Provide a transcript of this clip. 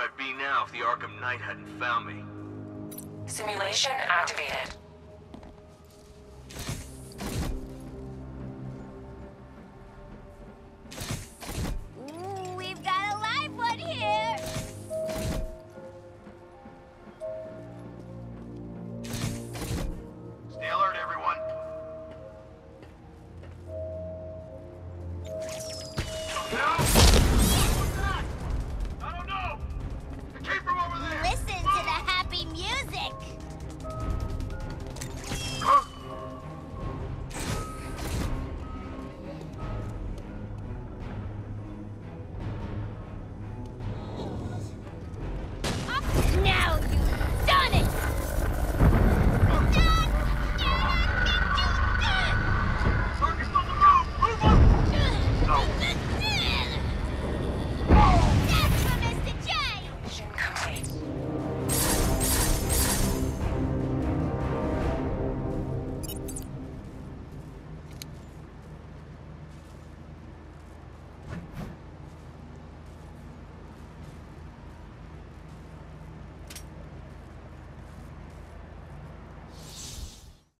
I'd be now if the Arkham Knight hadn't found me. Simulation activated.